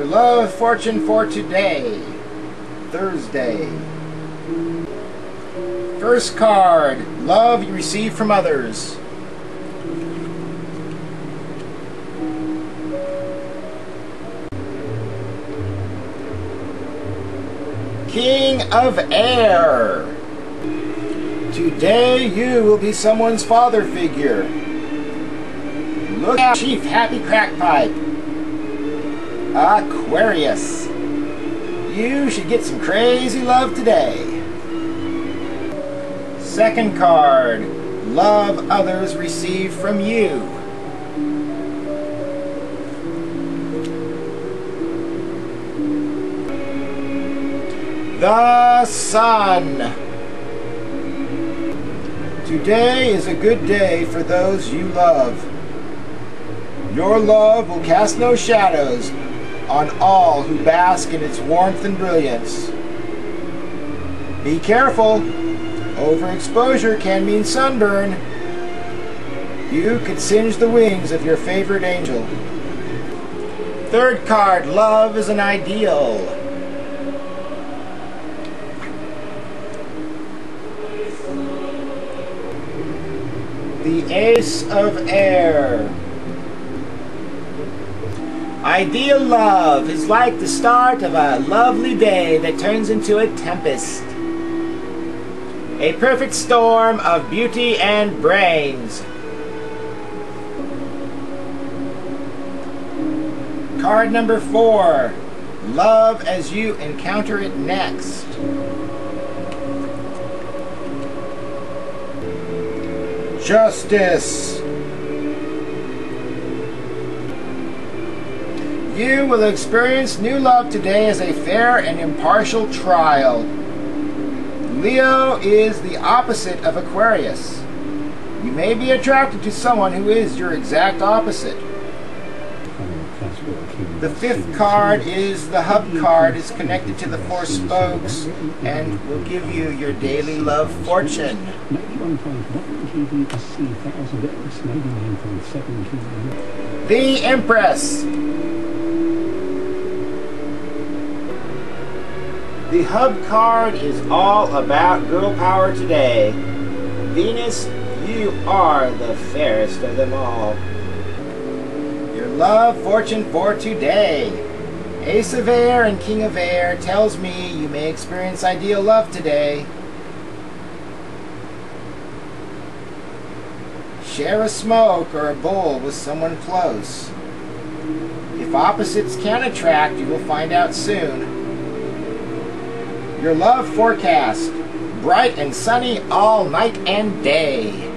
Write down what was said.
Your love fortune for today, Thursday. First card, love you receive from others. King of Air. Today you will be someone's father figure. Look out, Chief Happy Crackpipe. Aquarius. You should get some crazy love today. Second card, love others receive from you. The Sun. Today is a good day for those you love. Your love will cast no shadows on all who bask in its warmth and brilliance. Be careful. Overexposure can mean sunburn. You could singe the wings of your favorite angel. Third card, love is an ideal. The Ace of Air. Ideal love is like the start of a lovely day that turns into a tempest. A perfect storm of beauty and brains. Card number 4. Love as you encounter it next. Justice. You will experience new love today as a fair and impartial trial. Leo is the opposite of Aquarius. You may be attracted to someone who is your exact opposite. The fifth card is the Hub card. It's connected to the four spokes and will give you your daily love fortune. The Empress. The Hub card is all about girl power today. Venus, you are the fairest of them all. Your love fortune for today. Ace of Air and King of Air tells me you may experience ideal love today. Share a smoke or a bowl with someone close. If opposites can attract, you will find out soon. Your love forecast, bright and sunny all night and day.